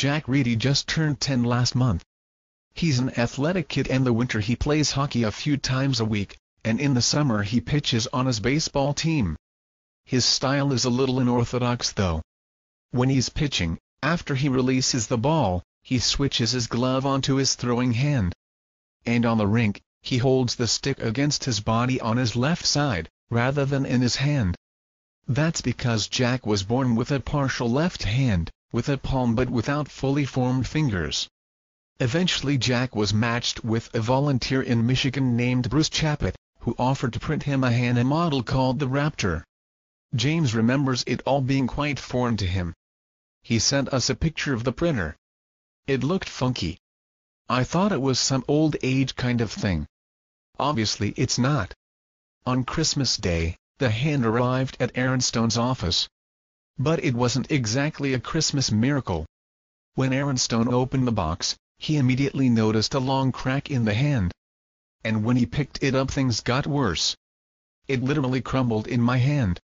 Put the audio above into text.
Jack Reidy just turned 10 last month. He's an athletic kid. In the winter he plays hockey a few times a week, and in the summer he pitches on his baseball team. His style is a little unorthodox though. When he's pitching, after he releases the ball, he switches his glove onto his throwing hand. And on the rink, he holds the stick against his body on his left side, rather than in his hand. That's because Jack was born with a partial left hand, with a palm but without fully formed fingers. Eventually Jack was matched with a volunteer in Michigan named Bruce Chappett, who offered to print him a Hannah model called the Raptor. James remembers it all being quite foreign to him. He sent us a picture of the printer. It looked funky. I thought it was some old age kind of thing. Obviously it's not. On Christmas Day, the hand arrived at Aaron Stone's office. But it wasn't exactly a Christmas miracle. When Aaron Stone opened the box, he immediately noticed a long crack in the hand. And when he picked it up, things got worse. It literally crumbled in my hand.